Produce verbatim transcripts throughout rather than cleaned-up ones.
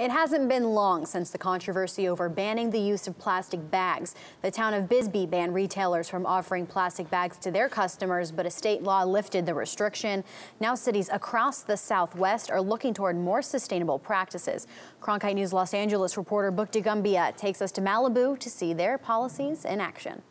It hasn't been long since the controversy over banning the use of plastic bags. The town of Bisbee banned retailers from offering plastic bags to their customers, but a state law lifted the restriction. Now cities across the Southwest are looking toward more sustainable practices. Cronkite News Los Angeles reporter Brooke DeGumbia takes us to Malibu to see their policies in action.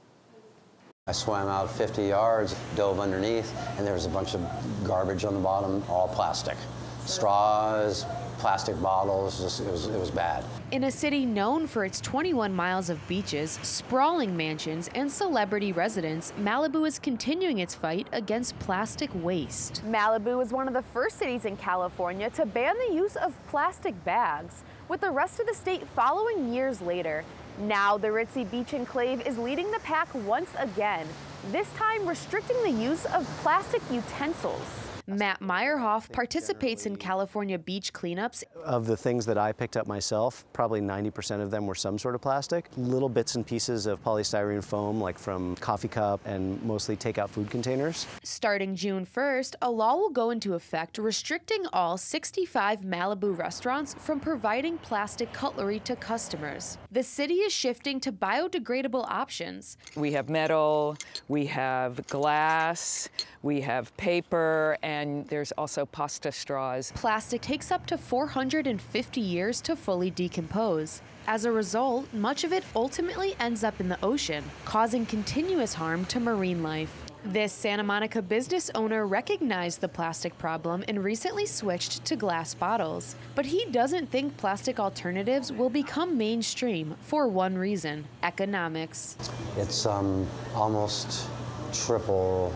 I swam out fifty yards, dove underneath, and there was a bunch of garbage on the bottom, all plastic. Straws, plastic bottles, just, it was, it was bad. In a city known for its twenty-one miles of beaches, sprawling mansions, and celebrity residents, Malibu is continuing its fight against plastic waste. Malibu was one of the first cities in California to ban the use of plastic bags, with the rest of the state following years later. Now the ritzy beach enclave is leading the pack once again, this time restricting the use of plastic utensils. Matt Meyerhoff participates in California beach cleanups. Of the things that I picked up myself, probably ninety percent of them were some sort of plastic. Little bits and pieces of polystyrene foam, like from coffee cup and mostly takeout food containers. Starting June first, a law will go into effect restricting all sixty-five Malibu restaurants from providing plastic cutlery to customers. The city is shifting to biodegradable options. We have metal, we have glass, we have paper, and And there's also pasta straws. Plastic takes up to four hundred fifty years to fully decompose. As a result, much of it ultimately ends up in the ocean, causing continuous harm to marine life. This Santa Monica business owner recognized the plastic problem and recently switched to glass bottles. But he doesn't think plastic alternatives will become mainstream for one reason: economics. It's um, almost triple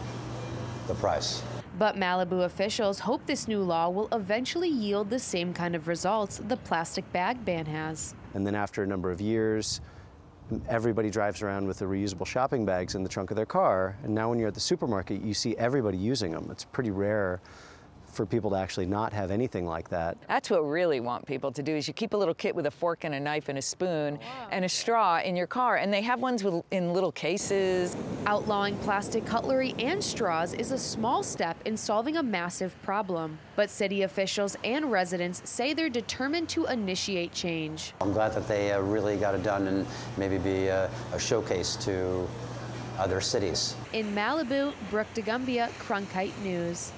the price. But Malibu officials hope this new law will eventually yield the same kind of results the plastic bag ban has. And then after a number of years, everybody drives around with the reusable shopping bags in the trunk of their car. And now when you're at the supermarket, you see everybody using them. It's pretty rare for people to actually not have anything like that. That's what really want people to do, is you keep a little kit with a fork and a knife and a spoon, wow, and a straw in your car, and they have ones with, in little cases. Outlawing plastic cutlery and straws is a small step in solving a massive problem, but city officials and residents say they're determined to initiate change. I'm glad that they uh, really got it done and maybe be uh, a showcase to other cities. In Malibu, Brooke DeGumbia, Cronkite News.